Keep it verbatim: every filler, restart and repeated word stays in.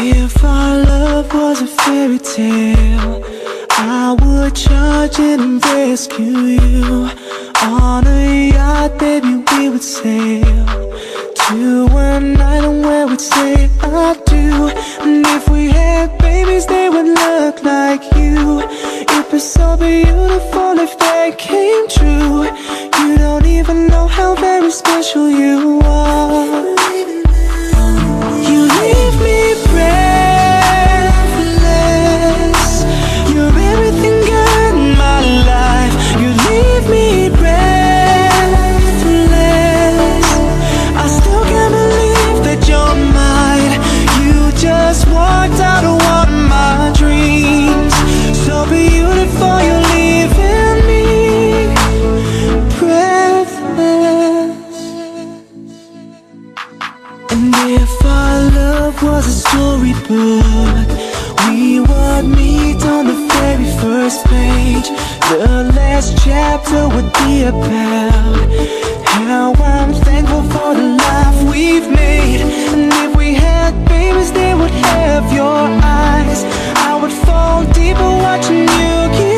If our love was a fairy tale, I would charge in and rescue you. On a yacht, baby, we would sail to an island where we'd say I do. And if we had babies, they would look like you. It'd be so beautiful if that came true. You don't even know how very special you are. Was a storybook, we would meet on the very first page. The last chapter would be about how I'm thankful for the life we've made. And if we had babies, they would have your eyes. I would fall deeper watching you.